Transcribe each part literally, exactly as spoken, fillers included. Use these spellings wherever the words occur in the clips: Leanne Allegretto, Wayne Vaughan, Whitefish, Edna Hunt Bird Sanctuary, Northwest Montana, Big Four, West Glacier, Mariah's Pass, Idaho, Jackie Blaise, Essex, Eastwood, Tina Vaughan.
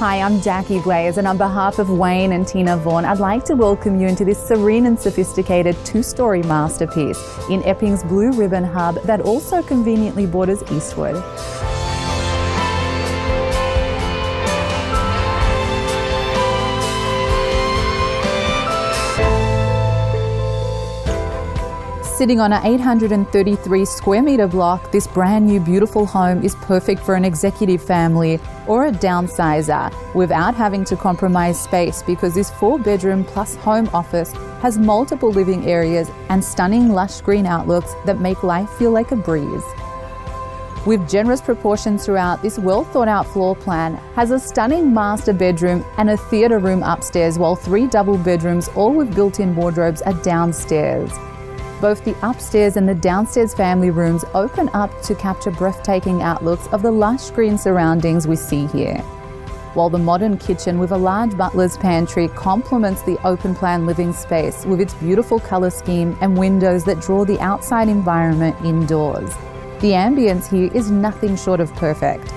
Hi, I'm Jackie Blaise, and on behalf of Wayne and Tina Vaughan, I'd like to welcome you into this serene and sophisticated two-story masterpiece in Epping's Blue Ribbon Hub that also conveniently borders Eastwood. Sitting on an eight hundred thirty-three square metre block, this brand new beautiful home is perfect for an executive family or a downsizer without having to compromise space, because this four bedroom plus home office has multiple living areas and stunning lush green outlooks that make life feel like a breeze. With generous proportions throughout, this well thought out floor plan has a stunning master bedroom and a theatre room upstairs, while three double bedrooms, all with built-in wardrobes, are downstairs. Both the upstairs and the downstairs family rooms open up to capture breathtaking outlooks of the lush green surroundings we see here, while the modern kitchen with a large butler's pantry complements the open plan living space with its beautiful colour scheme and windows that draw the outside environment indoors. The ambience here is nothing short of perfect.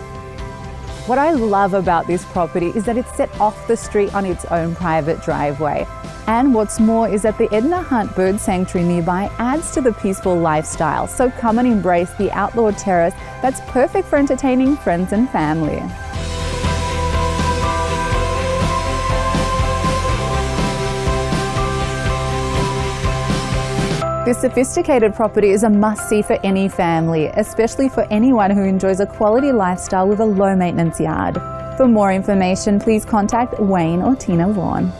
What I love about this property is that it's set off the street on its own private driveway. And what's more is that the Edna Hunt Bird Sanctuary nearby adds to the peaceful lifestyle, so come and embrace the outdoor terrace that's perfect for entertaining friends and family. This sophisticated property is a must-see for any family, especially for anyone who enjoys a quality lifestyle with a low-maintenance yard. For more information, please contact Wayne or Tina Vaughan.